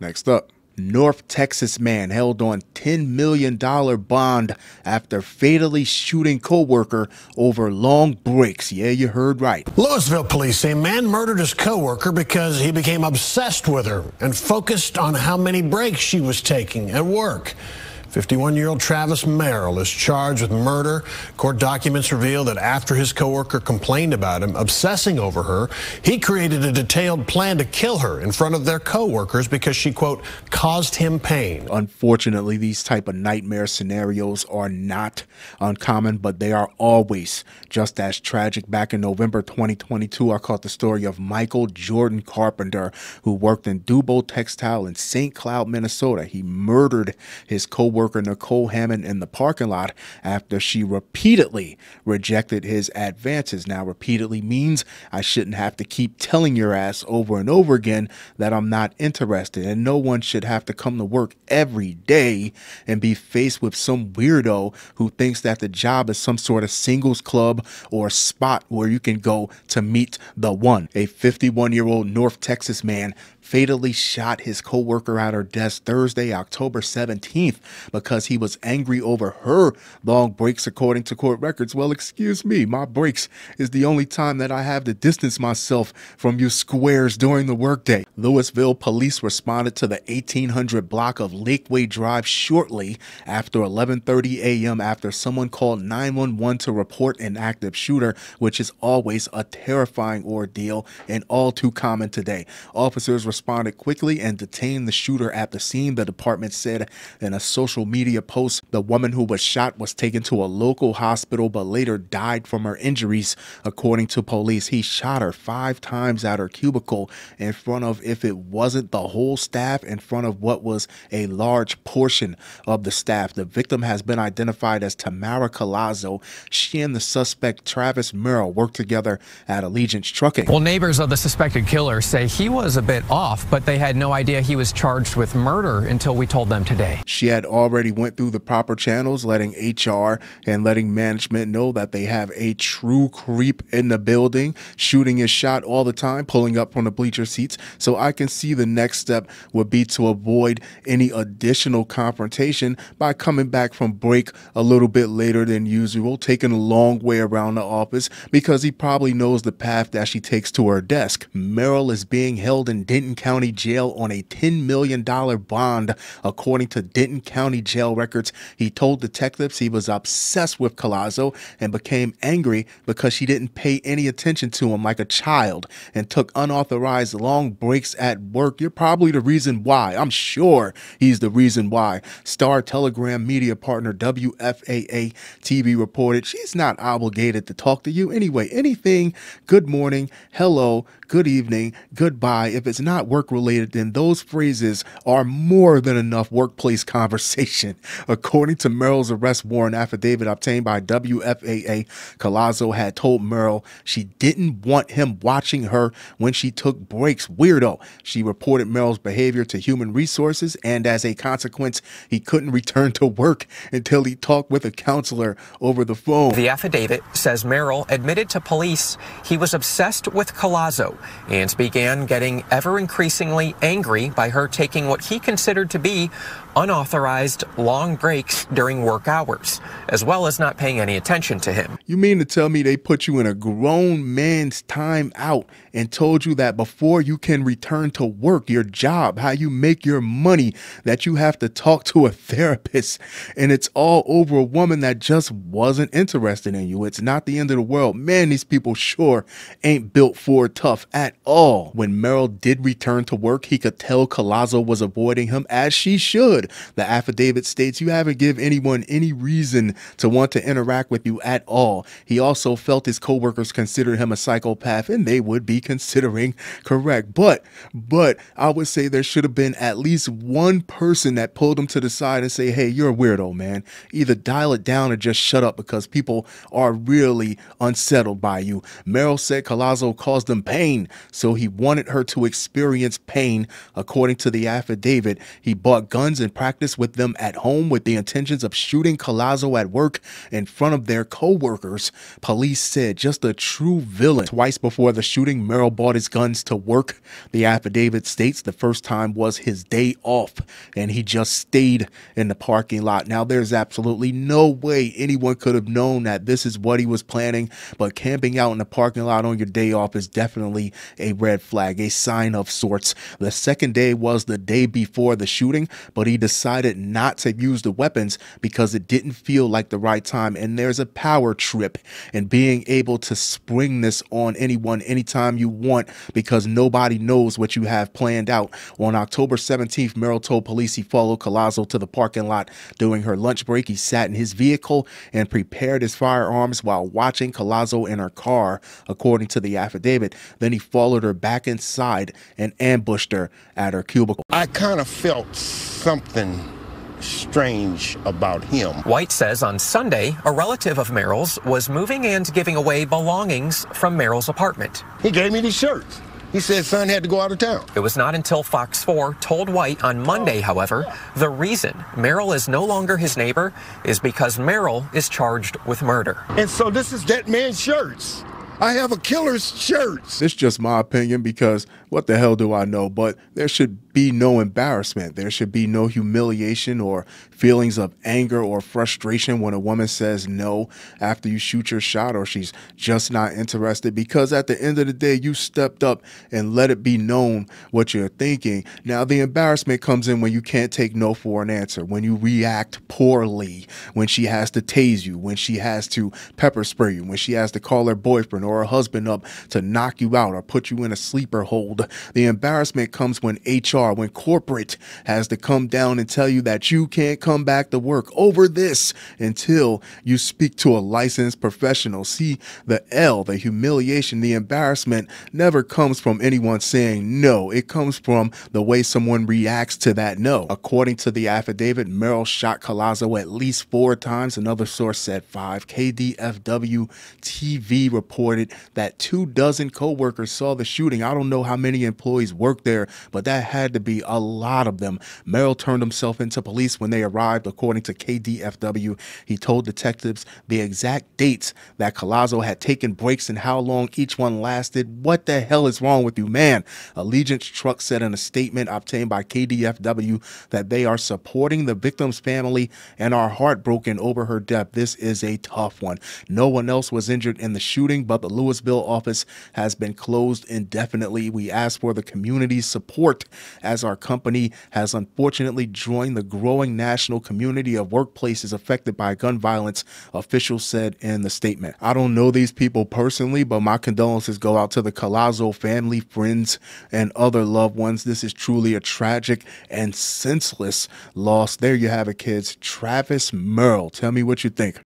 Next up, North Texas man held on $10 million bond after fatally shooting co-worker over long breaks. Yeah, you heard right. Lewisville police say man murdered his co-worker because he became obsessed with her and focused on how many breaks she was taking at work. 51-year-old Travis Merrill is charged with murder. Court documents reveal that after his coworker complained about him obsessing over her, he created a detailed plan to kill her in front of their coworkers because she, quote, caused him pain. Unfortunately, these type of nightmare scenarios are not uncommon, but they are always just as tragic. Back in November 2022, I caught the story of Michael Jordan Carpenter, who worked in DuBoe Textile in St. Cloud, Minnesota. He murdered his coworker Nicole Hammond in the parking lot after she repeatedly rejected his advances. Now, repeatedly means I shouldn't have to keep telling your ass over and over again that I'm not interested, and no one should have to come to work every day and be faced with some weirdo who thinks that the job is some sort of singles club or spot where you can go to meet the one. A 51-year-old North Texas man fatally shot his co-worker at her desk Thursday, October 17th, because he was angry over her long breaks, according to court records. Well, excuse me, my breaks is the only time that I have to distance myself from you squares during the workday. Lewisville police responded to the 1800 block of Lakeway Drive shortly after 11:30 a.m. after someone called 911 to report an active shooter, which is always a terrifying ordeal and all too common today. Officers responded quickly and detained the shooter at the scene, the department said in a social media post. The woman who was shot was taken to a local hospital but later died from her injuries, according to police. He shot her 5 times at her cubicle in front of, if it wasn't the whole staff, in front of what was a large portion of the staff. The victim has been identified as Tamhara Collazo. She and the suspect, Travis Merrill, worked together at Allegiance Trucking. Well, neighbors of the suspected killer say he was a bit off, but they had no idea he was charged with murder until we told them today. She had already went through the proper channels, letting HR and letting management know that they have a true creep in the building. Shooting is shot all the time, pulling up from the bleacher seats. So I can see the next step would be to avoid any additional confrontation by coming back from break a little bit later than usual, taking a long way around the office because he probably knows the path that she takes to her desk. Merrill is being held in Denton County Jail on a $10 million bond, according to Denton County Jail records. He told detectives he was obsessed with Collazo and became angry because she didn't pay any attention to him like a child and took unauthorized long breaks at work. You're probably the reason why. I'm sure he's the reason why. Star Telegram media partner WFAA TV reported, she's not obligated to talk to you anyway. Anything, good morning, hello, good evening, goodbye. If it's not work related, then those phrases are more than enough workplace conversation. According to Merrill's arrest warrant affidavit obtained by WFAA, Collazo had told Merrill she didn't want him watching her when she took breaks. Weirdo. She reported Merrill's behavior to human resources, and as a consequence, he couldn't return to work until he talked with a counselor over the phone. The affidavit says Merrill admitted to police he was obsessed with Collazo and began getting ever increasingly angry by her taking what he considered to be unauthorized long breaks during work hours, as well as not paying any attention to him. You mean to tell me they put you in a grown man's time out and told you that before you can return to work, your job, how you make your money, that you have to talk to a therapist, and it's all over a woman that just wasn't interested in you? It's not the end of the world. Man, these people sure ain't built for tough at all. When Merrill did return to work, he could tell Collazo was avoiding him, as she should. The affidavit states, you haven't given anyone any reason to want to interact with you at all. He also felt his co-workers considered him a psychopath, and they would be considering correct. But I would say there should have been at least one person that pulled him to the side and say, hey, you're a weirdo, man. Either dial it down or just shut up, because people are really unsettled by you. Merrill said Collazo caused them pain pain, so he wanted her to experience pain. According to the affidavit, he bought guns and practiced with them at home with the intentions of shooting Collazo at work in front of their co-workers. Police said just a true villain. Twice before the shooting, Merrill bought his guns to work. The affidavit states the first time was his day off, and he just stayed in the parking lot. Now, there's absolutely no way anyone could have known that this is what he was planning, but camping out in the parking lot on your day off is definitely a red flag, a sign of sorts. The second day was the day before the shooting, but he decided not to use the weapons because it didn't feel like the right time, and there's a power trip and being able to spring this on anyone anytime you want because nobody knows what you have planned out. On October 17th, Merrill told police he followed Collazo to the parking lot during her lunch break. He sat in his vehicle and prepared his firearms while watching Collazo in her car, according to the affidavit. Then he followed her back inside and ambushed her at her cubicle. I kind of felt something strange about him. White says on Sunday, a relative of Merrill's was moving and giving away belongings from Merrill's apartment. He gave me these shirts. He said son had to go out of town. It was not until Fox 4 told White on Monday, however, the reason Merrill is no longer his neighbor is because Merrill is charged with murder. And so this is that man's shirts. I have a killer's shirts. It's just my opinion because what the hell do I know? But there should be no embarrassment. There should be no humiliation or feelings of anger or frustration when a woman says no after you shoot your shot or she's just not interested, because at the end of the day, you stepped up and let it be known what you're thinking. Now, the embarrassment comes in when you can't take no for an answer, when you react poorly, when she has to tase you, when she has to pepper spray you, when she has to call her boyfriend or her husband up to knock you out or put you in a sleeper hold. The embarrassment comes when HR, when corporate has to come down and tell you that you can't come back to work over this until you speak to a licensed professional. See, the L, the humiliation, the embarrassment never comes from anyone saying no. It comes from the way someone reacts to that no. According to the affidavit, Merrill shot Collazo at least 4 times. Another source said 5. KDFW TV reported that 2 dozen co-workers saw the shooting. I don't know how many employees worked there, but that had to be a lot of them. Merrill turned himself into police when they arrived, according to KDFW. He told detectives the exact dates that Collazo had taken breaks and how long each one lasted. What the hell is wrong with you, man? Allegiance Truck said in a statement obtained by KDFW that they are supporting the victim's family and are heartbroken over her death. This is a tough one. No one else was injured in the shooting, but the Lewisville office has been closed indefinitely. We ask for the community's support as our company has unfortunately joined the growing national community of workplaces affected by gun violence, officials said in the statement. I don't know these people personally, but my condolences go out to the Collazo family, friends, and other loved ones. This is truly a tragic and senseless loss. There you have it, kids. Travis Merrill. Tell me what you think.